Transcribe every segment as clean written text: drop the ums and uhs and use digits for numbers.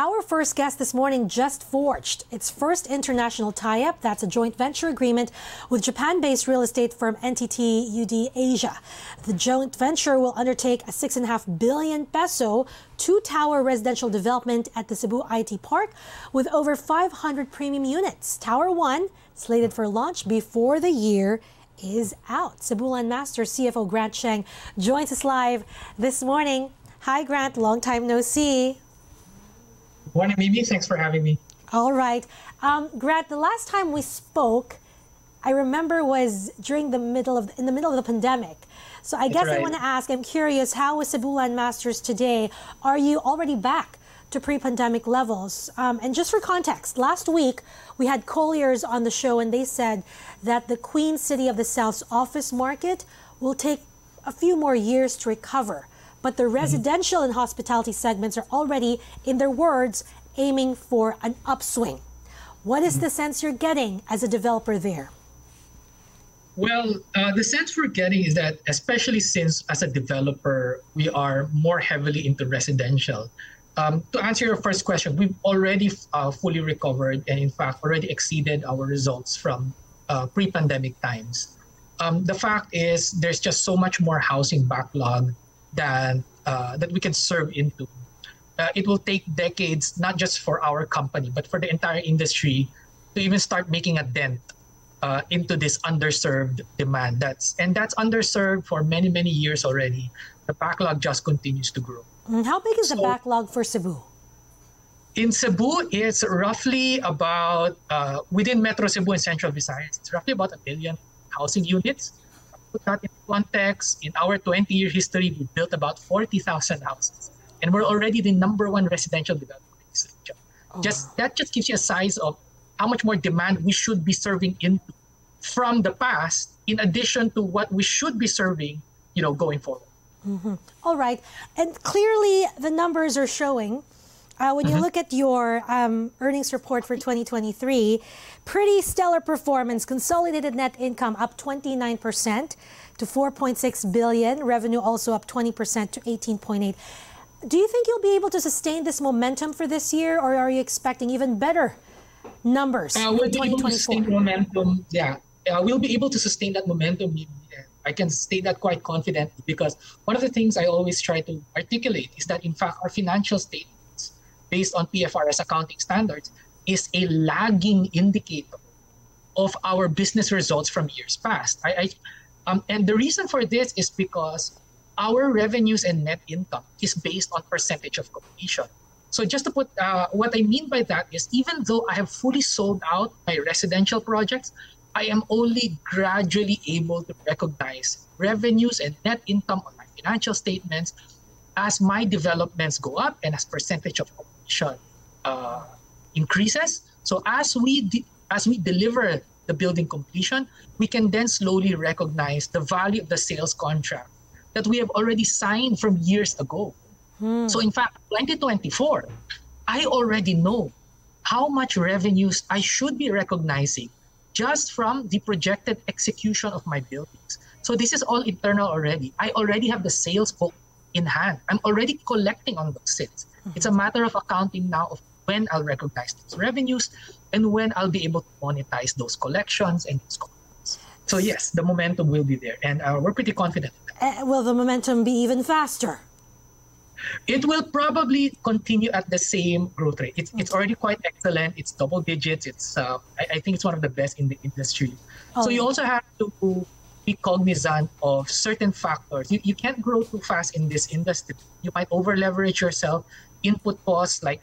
Our first guest this morning just forged its first international tie-up. That's a joint venture agreement with Japan-based real estate firm NTT UD Asia. The joint venture will undertake a 6.5 billion peso two-tower residential development at the Cebu IT Park with over 500 premium units. Tower 1 slated for launch before the year is out. Cebu Landmasters CFO Grant Cheng joins us live this morning. Hi, Grant. Long time no see. Morning, Mimi. Thanks for having me. All right. Grant, the last time we spoke, I remember, was during in the middle of the pandemic. So I guess I want to ask, I'm curious, how is Cebu Landmasters today? Are you already back to pre-pandemic levels? And just for context, last week we had Colliers on the show, and they said that the Queen City of the South's office market will take a few more years to recover. But the residential and hospitality segments are already, in their words, aiming for an upswing. What is the sense you're getting as a developer there? Well, the sense we're getting is that, especially since as a developer, we are more heavily into residential. To answer your first question, we've already fully recovered and, in fact, already exceeded our results from pre-pandemic times. The fact is there's just so much more housing backlog that we can serve into. It will take decades, not just for our company, but for the entire industry to even start making a dent into this underserved demand. That's underserved for many, many years already. The backlog just continues to grow. And how big is the backlog for Cebu? In Cebu, it's roughly about, within Metro Cebu and Central Visayas, it's roughly about 1 million housing units. Put that in context, in our 20-year history, we built about 40,000 houses, and we're already the #1 residential development in this region. That just gives you a size of how much more demand we should be serving into from the past, in addition to what we should be serving, you know, going forward. Mm-hmm. All right, and clearly the numbers are showing. When you look at your earnings report for 2023, pretty stellar performance. Consolidated net income up 29% to 4.6 billion. Revenue also up 20% to 18.8. Do you think you'll be able to sustain this momentum for this year, or are you expecting even better numbers in 2024? Momentum, yeah. We'll be able to sustain that momentum. I can state that quite confidently, because one of the things I always try to articulate is that, in fact, our financial statement, based on PFRS accounting standards, is a lagging indicator of our business results from years past. And the reason for this is because our revenues and net income is based on percentage of completion. So just to put, what I mean by that is, even though I have fully sold out my residential projects, I am only gradually able to recognize revenues and net income on my financial statements as my developments go up and as percentage of completion increases. So as we deliver the building completion, we can then slowly recognize the value of the sales contract that we have already signed from years ago. So in fact, 2024, I already know how much revenues I should be recognizing just from the projected execution of my buildings. So this is all internal already. I already have the sales book in hand. I'm already collecting on those sales. It's a matter of accounting now of when I'll recognize those revenues and when I'll be able to monetize those collections and those commitments. So yes, the momentum will be there, and we're pretty confident. Will the momentum be even faster? It will probably continue at the same growth rate. It's already quite excellent. It's double digits. It's I think it's one of the best in the industry. So you also have to be cognizant of certain factors. You can't grow too fast in this industry. You might over-leverage yourself. Input costs like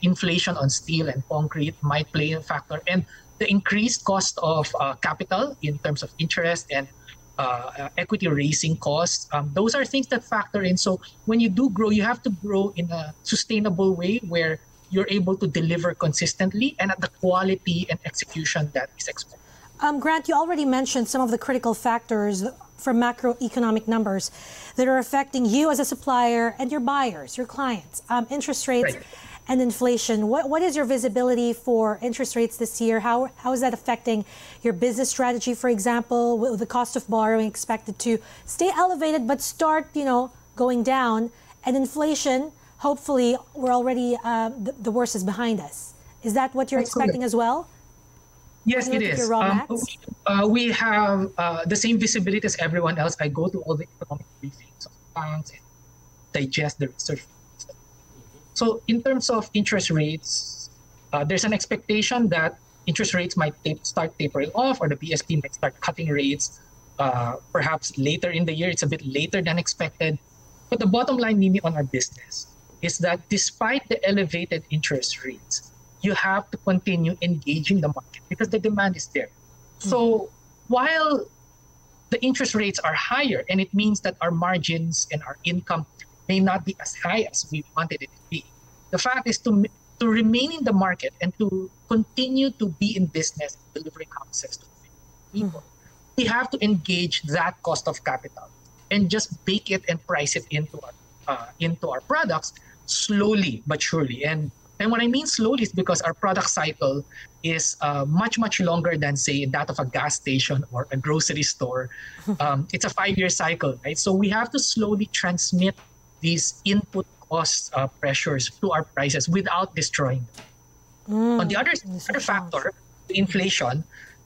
inflation on steel and concrete might play a factor. And the increased cost of capital in terms of interest and equity raising costs, those are things that factor in. So when you do grow, you have to grow in a sustainable way where you're able to deliver consistently and at the quality and execution that is expected. Grant, you already mentioned some of the critical factors from macroeconomic numbers that are affecting you as a supplier and your buyers, your clients, interest rates and inflation. What is your visibility for interest rates this year? How is that affecting your business strategy, for example, with the cost of borrowing expected to stay elevated but start, you know, going down, and inflation hopefully we're already, the worst is behind us. Is that what you're expecting as well? Yes, it is. We have the same visibility as everyone else. I go to all the economic briefings of banks and digest the research. So in terms of interest rates, there's an expectation that interest rates might start tapering off, or the BSP might start cutting rates perhaps later in the year. It's a bit later than expected. But the bottom line, Mimi, on our business is that despite the elevated interest rates, you have to continue engaging the market because the demand is there. Mm-hmm. So while the interest rates are higher, and it means that our margins and our income may not be as high as we wanted it to be, the fact is to remain in the market and to continue to be in business and delivering access to people. Mm-hmm. We have to engage that cost of capital and just bake it and price it into our products slowly but surely. And what I mean slowly is because our product cycle is much longer than, say, that of a gas station or a grocery store. It's a 5-year cycle, right? So we have to slowly transmit these input cost pressures to our prices without destroying them. On the other factor, the inflation,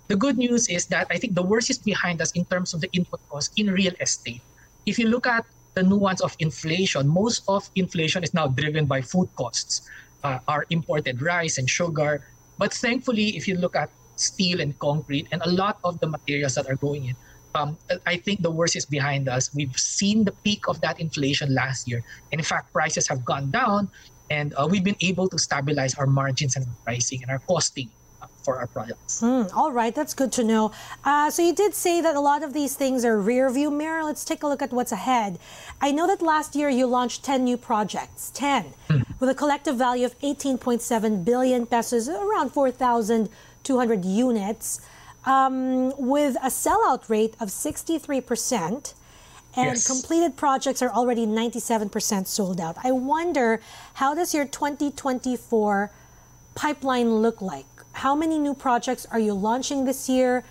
the good news is that I think the worst is behind us in terms of the input cost in real estate. If you look at the nuance of inflation, most of inflation is now driven by food costs, our imported rice and sugar. But thankfully, if you look at steel and concrete and a lot of the materials that are going in, I think the worst is behind us. We've seen the peak of that inflation last year. And in fact, prices have gone down, and we've been able to stabilize our margins and our pricing and our costing for our products. All right, that's good to know. So you did say that a lot of these things are rearview mirror. Let's take a look at what's ahead. I know that last year you launched 10 new projects, 10, with a collective value of 18.7 billion pesos, around 4,200 units, with a sellout rate of 63%. And completed projects are already 97% sold out. I wonder, how does your 2024 pipeline look like? How many new projects are you launching this year,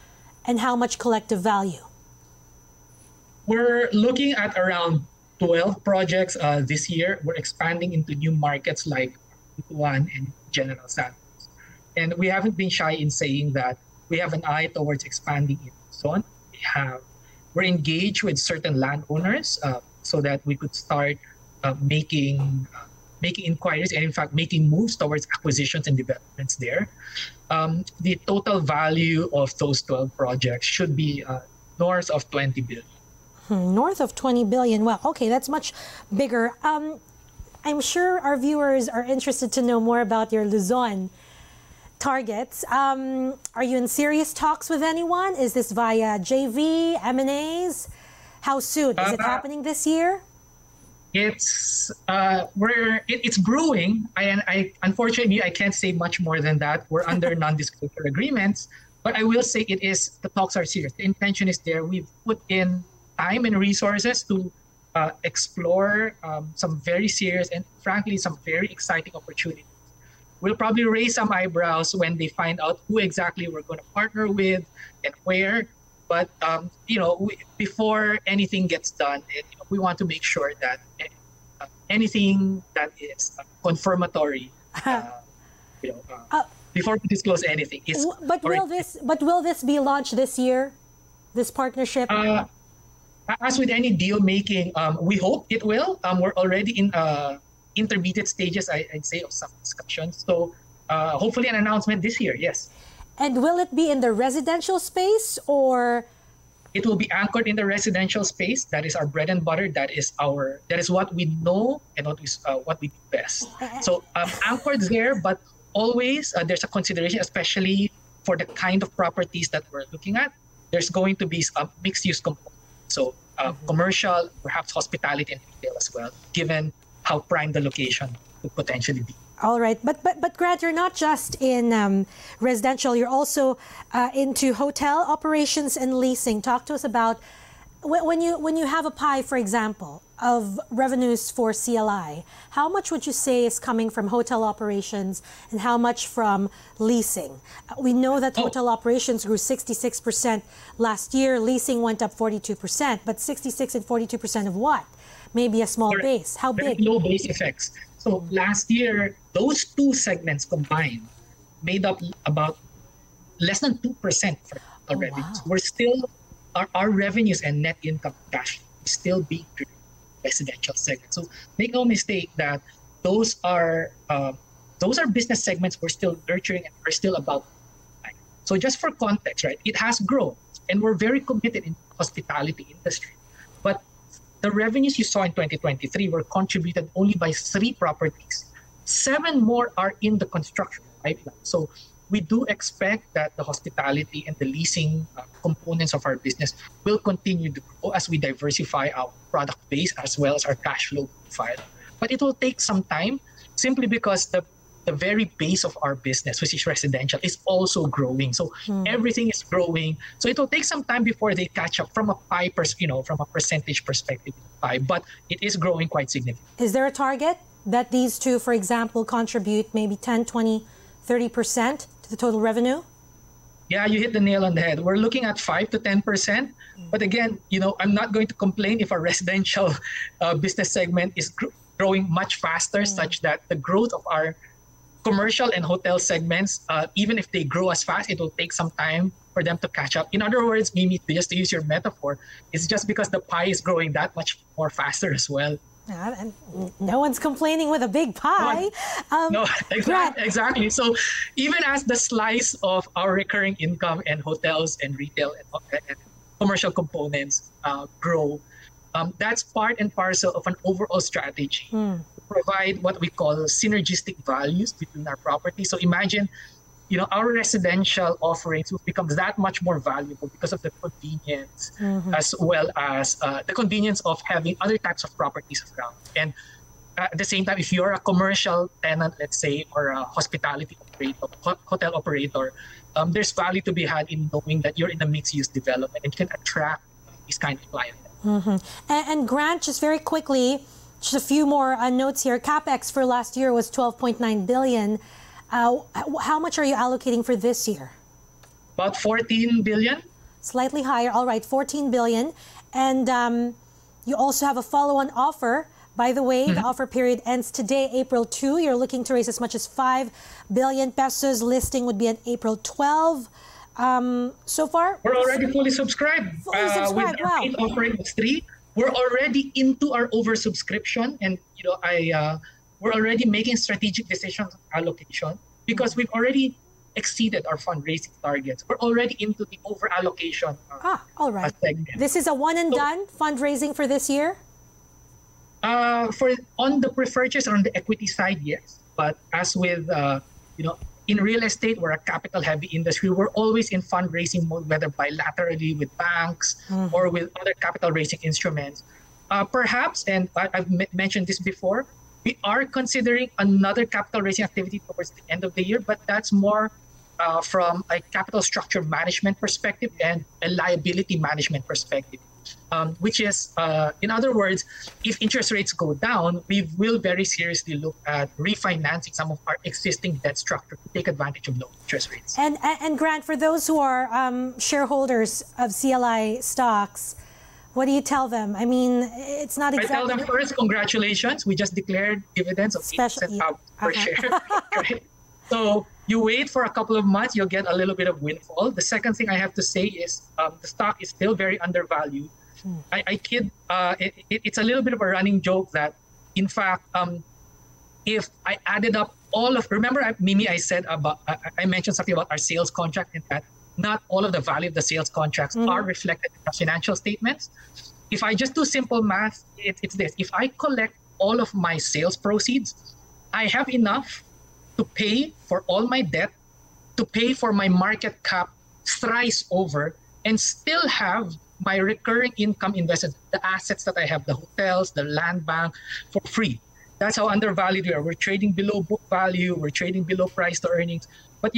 and how much collective value? We're looking at around 12 projects this year. We're expanding into new markets like Butuan and General Santos. And we haven't been shy in saying that we have an eye towards expanding in Luzon. We're engaged with certain landowners so that we could start making inquiries and, in fact, making moves towards acquisitions and developments there. The total value of those 12 projects should be north of 20 billion. North of 20 billion. Wow, okay, that's much bigger. I'm sure our viewers are interested to know more about your Luzon targets. Are you in serious talks with anyone? Is this via JV, M&As? How soon? Is it happening this year? It's growing. I unfortunately I can't say much more than that. We're under non-disclosure agreements, but I will say it is, the talks are serious. The intention is there. We've put in time and resources to explore some very serious and frankly some very exciting opportunities. We'll probably raise some eyebrows when they find out who exactly we're going to partner with and where. But you know, before anything gets done, we want to make sure that anything that is confirmatory, before we disclose anything, is. But will this be launched this year? This partnership. As with any deal making, we hope it will. We're already in intermediate stages, I'd say, of some discussions. So hopefully an announcement this year. Yes. And will it be in the residential space, or? It will be anchored in the residential space. That is our bread and butter. That is what we know and what we do best. So anchored there, but always there's a consideration, especially for the kind of properties that we're looking at. There's going to be some mixed-use component. So commercial, perhaps hospitality and retail as well, given how prime the location could potentially be. All right, but Grant, you're not just in residential. You're also into hotel operations and leasing. Talk to us about when you have a pie, for example, of revenues for CLI. How much would you say is coming from hotel operations, and how much from leasing? We know that hotel operations grew 66% last year. Leasing went up 42%, but 66 and 42% of what? Maybe a small base. How big? Low base effects. So last year, those two segments combined made up about less than 2% for our revenues. Wow. We're still, our revenues and net income cash is still being driven by residential segment. So make no mistake that those are business segments we're still nurturing and we're still about. So just for context, right? It has grown, and we're very committed in the hospitality industry. But the revenues you saw in 2023 were contributed only by 3 properties. 7 more are in the construction pipeline. So we do expect that the hospitality and the leasing components of our business will continue to grow as we diversify our product base as well as our cash flow profile. But it will take some time simply because the very base of our business, which is residential, is also growing. So everything is growing. So it will take some time before they catch up from a pie, from a percentage perspective, pie, but it is growing quite significantly. Is there a target that these two, for example, contribute maybe 10, 20, 30% to the total revenue? Yeah, you hit the nail on the head. We're looking at 5 to 10%. But again, I'm not going to complain if our residential business segment is growing much faster, such that the growth of our commercial and hotel segments, even if they grow as fast, it will take some time for them to catch up. In other words, Mimi, just to use your metaphor, it's just because the pie is growing that much more faster as well. And no one's complaining with a big pie. No, exactly. So even as the slice of our recurring income and hotels and retail and commercial components grow, that's part and parcel of an overall strategy. Provide what we call synergistic values between our properties. So imagine, our residential offerings becomes that much more valuable because of the convenience, as well as the convenience of having other types of properties around. And at the same time, if you're a commercial tenant, let's say, or a hospitality operator, hotel operator, there's value to be had in knowing that you're in a mixed-use development and can attract these kind of clients. And Grant, just very quickly, just a few more notes here. CapEx for last year was 12.9 billion. How much are you allocating for this year? About 14 billion. Slightly higher. All right, 14 billion. And you also have a follow-on offer. By the way, the offer period ends today, April 2. You're looking to raise as much as 5 billion pesos. Listing would be on April 12. So far, we're already fully subscribed. Fully subscribed. With our main offering was 3. We're already into our oversubscription, and we're already making strategic decisions on allocation because we've already exceeded our fundraising targets. We're already into the overallocation. All right. This is a one-and-done fundraising for this year. On the preferred shares or on the equity side, yes. But as with in real estate, we're a capital-heavy industry. We're always in fundraising mode, whether bilaterally with banks or with other capital-raising instruments. Perhaps, and I've mentioned this before, we are considering another capital-raising activity towards the end of the year, but that's more from a capital structure management perspective and a liability management perspective, which is, in other words, if interest rates go down, we will very seriously look at refinancing some of our existing debt structure to take advantage of low interest rates. And Grant, for those who are shareholders of CLI stocks, what do you tell them? I mean, it's not exactly... I tell them first, congratulations. We just declared dividends of 8 cents per share. Right? So you wait for a couple of months, you'll get a little bit of windfall. The second thing I have to say is the stock is still very undervalued. I kid, it's a little bit of a running joke that, in fact, if I added up all of... Remember, Mimi, I said about... I mentioned something about our sales contract and that not all of the value of the sales contracts are reflected in our financial statements. If I just do simple math, it's this. If I collect all of my sales proceeds, I have enough to pay for all my debt, to pay for my market cap thrice over, and still have my recurring income invested, the assets that I have, the hotels, the land bank, for free. That's how undervalued we are. We're trading below book value. We're trading below price to earnings. But,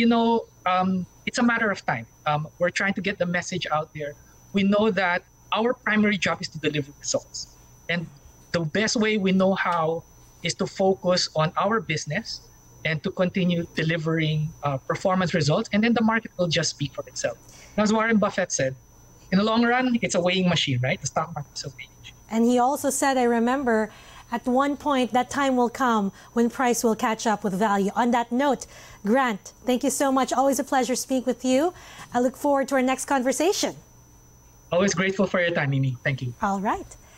it's a matter of time. We're trying to get the message out there. We know that our primary job is to deliver results. And the best way we know how is to focus on our business and to continue delivering performance results. And then the market will just speak for itself. And as Warren Buffett said, in the long run, it's a weighing machine, right? The stock market is a weighing machine. And he also said, I remember, At one point, that time will come when price will catch up with value. On that note, Grant, thank you so much. Always a pleasure speaking with you. I look forward to our next conversation. Always grateful for your time, Mimi. Thank you. All right.